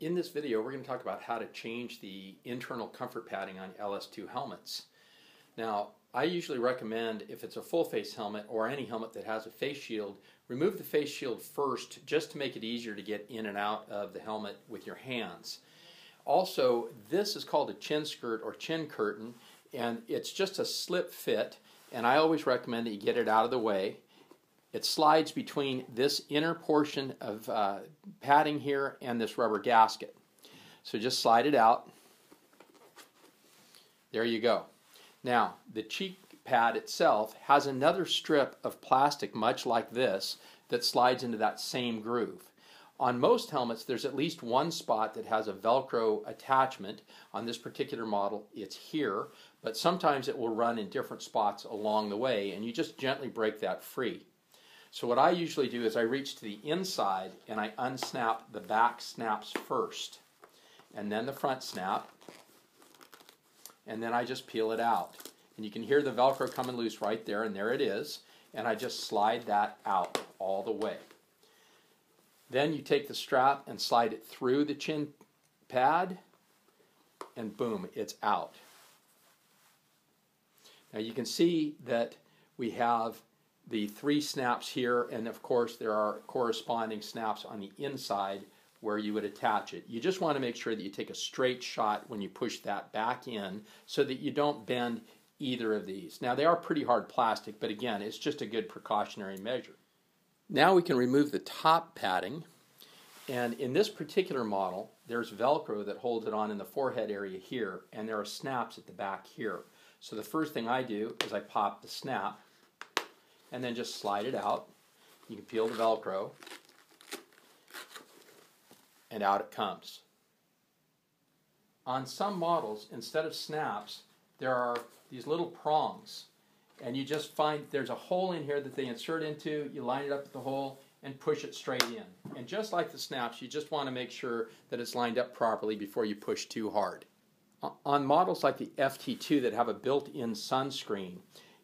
In this video, we're going to talk about how to change the internal comfort padding on LS2 helmets. Now, I usually recommend, if it's a full-face helmet or any helmet that has a face shield, remove the face shield first just to make it easier to get in and out of the helmet with your hands. Also, this is called a chin skirt or chin curtain, and it's just a slip fit, and I always recommend that you get it out of the way. It slides between this inner portion of padding here and this rubber gasket. So just slide it out. There you go. Now, the cheek pad itself has another strip of plastic much like this that slides into that same groove. On most helmets, there's at least one spot that has a Velcro attachment. On this particular model, it's here, but sometimes it will run in different spots along the way, and you just gently break that free. So what I usually do is I reach to the inside and I unsnap the back snaps first, and then the front snap, and then I just peel it out. And you can hear the Velcro coming loose right there, and there it is, and I just slide that out all the way. Then you take the strap and slide it through the chin pad, and boom, it's out. Now you can see that we have the three snaps here, and of course there are corresponding snaps on the inside where you would attach it. You just want to make sure that you take a straight shot when you push that back in so that you don't bend either of these. Now they are pretty hard plastic, but again, it's just a good precautionary measure. Now we can remove the top padding, and in this particular model there's Velcro that holds it on in the forehead area here, and there are snaps at the back here. So the first thing I do is I pop the snap and then just slide it out. You can peel the Velcro, and out it comes. On some models, instead of snaps, there are these little prongs, and you just find there's a hole in here that they insert into. You line it up with the hole and push it straight in. And just like the snaps, you just want to make sure that it's lined up properly before you push too hard. On models like the FT2 that have a built-in sunscreen,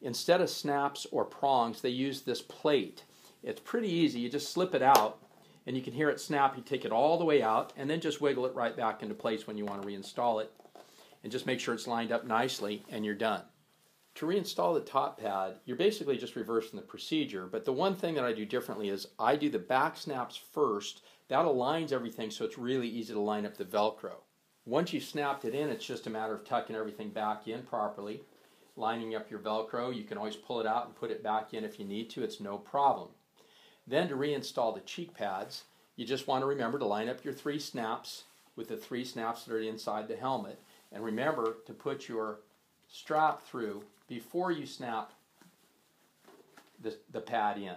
instead of snaps or prongs, they use this plate. It's pretty easy. You just slip it out, and you can hear it snap. You take it all the way out, and then just wiggle it right back into place when you want to reinstall it. And just make sure it's lined up nicely, and you're done. To reinstall the top pad, you're basically just reversing the procedure, but the one thing that I do differently is I do the back snaps first. That aligns everything, so it's really easy to line up the Velcro. Once you've snapped it in, it's just a matter of tucking everything back in properly, lining up your Velcro. You can always pull it out and put it back in if you need to. It's no problem. Then to reinstall the cheek pads, you just want to remember to line up your three snaps with the three snaps that are inside the helmet, and remember to put your strap through before you snap the pad in.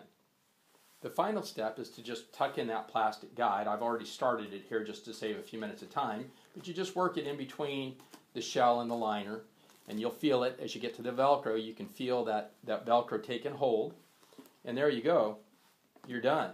The final step is to just tuck in that plastic guide. I've already started it here just to save a few minutes of time, but you just work it in between the shell and the liner, and you'll feel it as you get to the Velcro. You can feel that Velcro take and hold, and there you go, you're done.